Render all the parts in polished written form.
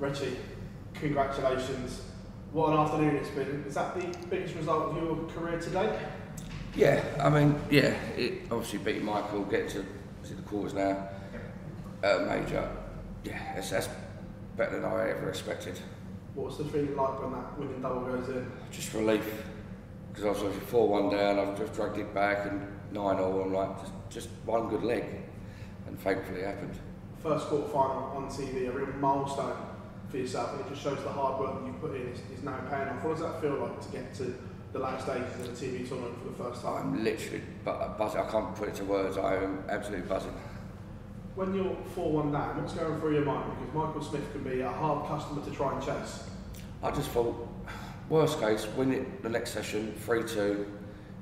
Ritchie, congratulations. What an afternoon it's been. Is that the biggest result of your career today? Yeah, I mean, yeah, it obviously beat Michael, get to the quarters now, major. Yeah, that's better than I ever expected. What's the feeling like when that winning double goes in? Just relief, because I was obviously 4-1 down, I've just dragged it back and 9-0, I'm like, just one good leg, and thankfully it happened. First quarter final on TV, a real milestone for yourself, and it just shows the hard work that you've put in is now paying off. What does that feel like to get to the last stages of the TV tournament for the first time? I'm literally buzzing, I can't put it to words, I am absolutely buzzing. When you're 4-1 down, what's going through your mind? Because Michael Smith can be a hard customer to try and chase. I just thought, worst case, win it the next session, 3-2, you've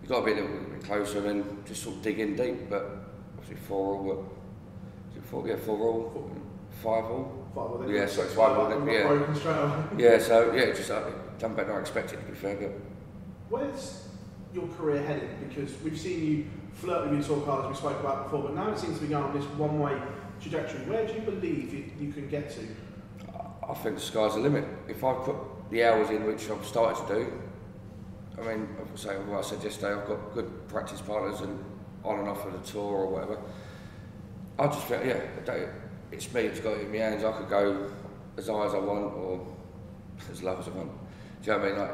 got to be a little bit closer and just sort of dig in deep, but obviously 4-all, is it 4-all? 5-all? 5-all, yeah, so it's 5-all, yeah. Yeah, so yeah, just done better than I expected, to be fair. But where's your career headed? Because we've seen you flirt with your tour card, as we spoke about before, but now it seems to be going on this one-way trajectory. Where do you believe you can get to? I think the sky's the limit. If I put the hours in, which I've started to do, I mean, like I said yesterday, I've got good practice partners and on and off of the tour or whatever. I just feel, yeah, it's me, it's got it in my hands. I could go as high as I want or as low as I want. Do you know what I mean? Like,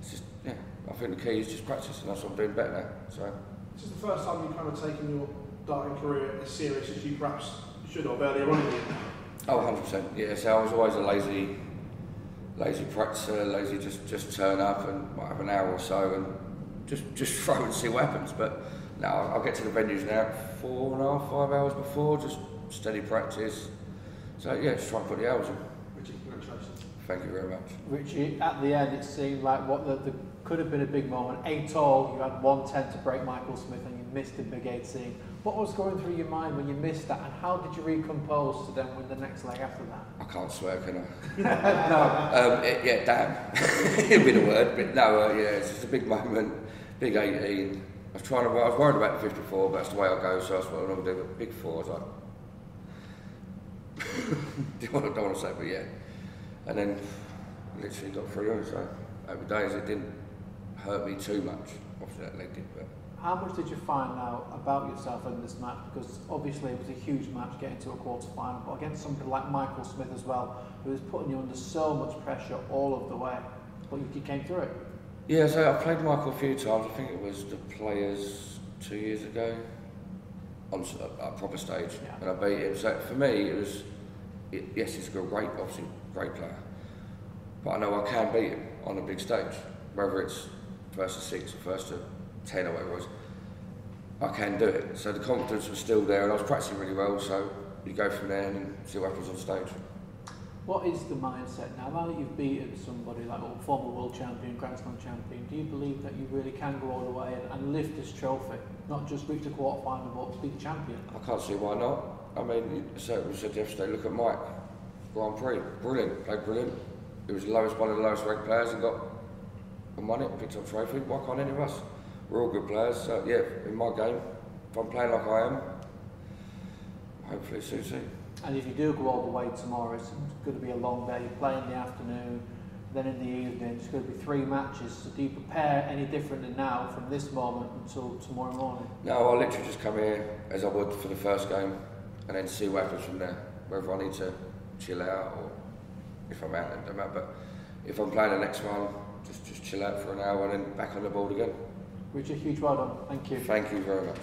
it's just, yeah, I think the key is just practice, and that's what I'm doing better now. So. This is the first time you've kind of taken your darting career as serious as you perhaps should have earlier on in it. Oh, 100%. Yeah, so I was always a lazy practicer, lazy just turn up and might have an hour or so and just throw and see what happens. But no, I'll get to the venues now 4.5, 5 hours before, just steady practice. So yeah, just try and put the hours in. Ritchie, congratulations. Thank you very much. Ritchie, at the end it seemed like what the could have been a big moment. 8-all, you had 110 to break Michael Smith and you missed the big 18. What was going through your mind when you missed that, and how did you recompose to then win the next leg after that? I can't swear, can I? No. Yeah, damn. It'd be the word, but no, yeah, it's just a big moment, big 18. I was worried about the 54, but that's the way I go, so that's what I normally do. But big 4, I was like, I don't want to say, but yeah. And then literally got through, so over days it didn't hurt me too much, obviously that leg did, but. How much did you find out about yourself in this match? Because obviously it was a huge match getting to a quarter final, but against somebody like Michael Smith as well, who was putting you under so much pressure all of the way, but you came through it. Yeah, so I played Michael a few times, I think it was the Players 2 years ago, on a proper stage, yeah. And I beat him. So for me, it was, yes, he's a great, obviously great player, but I know I can beat him on a big stage, whether it's first to 6 or first to 10 or whatever it was, I can do it. So the confidence was still there and I was practicing really well, so you go from there and see what happens on stage. What is the mindset now? Now that you've beaten somebody like a former world champion, Grand Slam champion, do you believe that you really can go all the way and lift this trophy? Not just reach the quarter final, but be the champion? I can't see why not. I mean, so we said yesterday, look at Mike, Grand Prix, brilliant, played brilliant. He was one of the lowest ranked players and got won it, picked up trophy. Why can't any of us? We're all good players, so yeah, in my game, if I'm playing like I am, hopefully soon. And if you do go all the way tomorrow, it's going to be a long day. You play in the afternoon, then in the evening, it's going to be 3 matches. So do you prepare any different than now from this moment until tomorrow morning? No, I literally just come here as I would for the first game and then see what happens from there, whether I need to chill out or if I'm out, it doesn't matter. But if I'm playing the next one, just chill out for an hour and then back on the board again. Ritchie, huge well done. Thank you. Thank you very much.